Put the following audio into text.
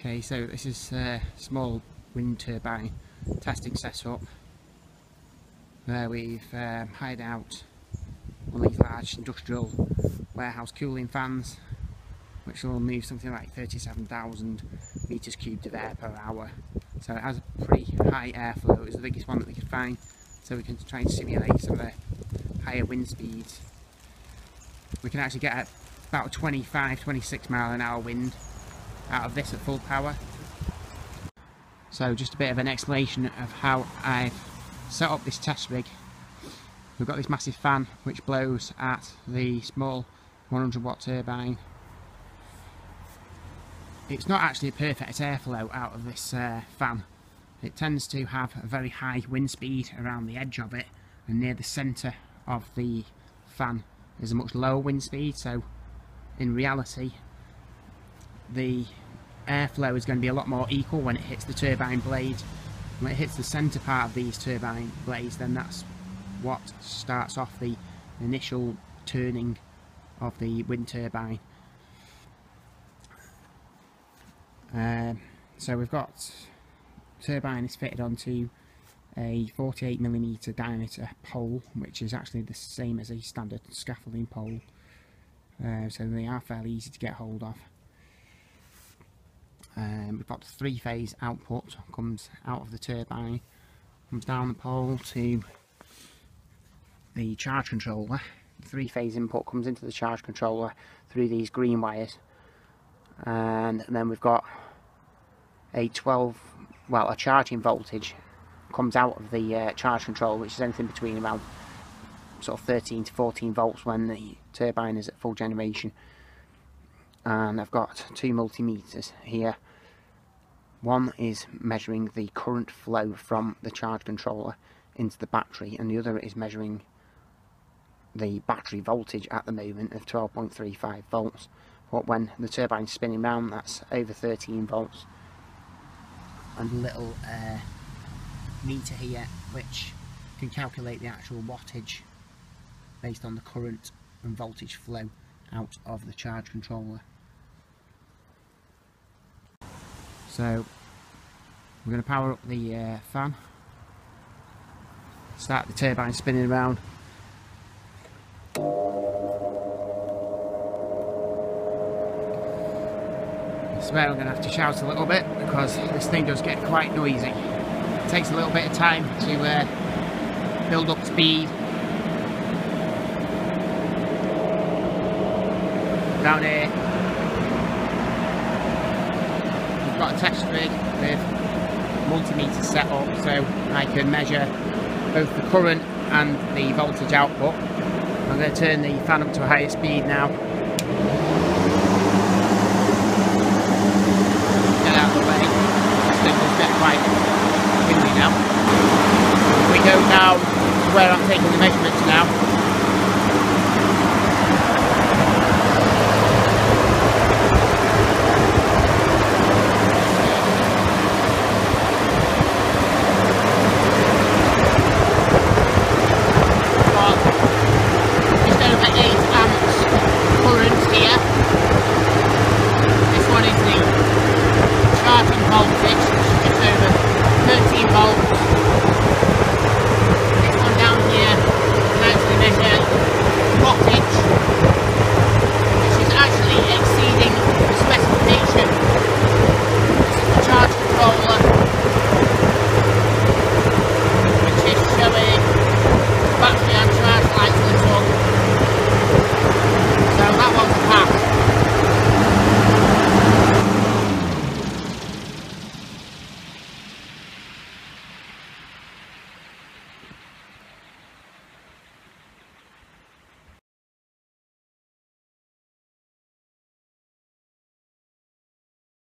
Okay, so this is a small wind turbine testing setup where we've hired out one of these large industrial warehouse cooling fans, which will move something like 37,000 meters cubed of air per hour. So it has a pretty high airflow. It's the biggest one that we could find, so we can try and simulate some of the higher wind speeds. We can actually get about 25-26 mile an hour wind out of this at full power. So just a bit of an explanation of how I've set up this test rig. We've got this massive fan which blows at the small 100 watt turbine. It's not actually a perfect airflow out of this fan. It tends to have a very high wind speed around the edge of it, and near the centre of the fan is a much lower wind speed, so in reality the airflow is going to be a lot more equal when it hits the turbine blade. When it hits the centre part of these turbine blades, then that's what starts off the initial turning of the wind turbine. So we've got turbine is fitted onto a 48mm diameter pole, which is actually the same as a standard scaffolding pole, so they are fairly easy to get hold of. We've got the 3-phase output, comes out of the turbine, comes down the pole to the charge controller. The 3-phase input comes into the charge controller through these green wires, and then we've got a charging voltage comes out of the charge control, which is anything between around sort of 13 to 14 volts when the turbine is at full generation. And I've got two multimeters here. One is measuring the current flow from the charge controller into the battery, and the other is measuring the battery voltage at the moment of 12.35 volts. But when the turbine's spinning round, that's over 13 volts. And a little meter here which can calculate the actual wattage based on the current and voltage flow out of the charge controller. So we're going to power up the fan, start the turbine spinning around. I swear I'm going to have to shout a little bit because this thing does get quite noisy. It takes a little bit of time to build up speed. Down here we've got a test rig with multimeter set up, so I can measure both the current and the voltage output. I'm going to turn the fan up to a higher speed now. Get out of the way. This thing is getting quite windy now. We go now to where I'm taking the measurements now.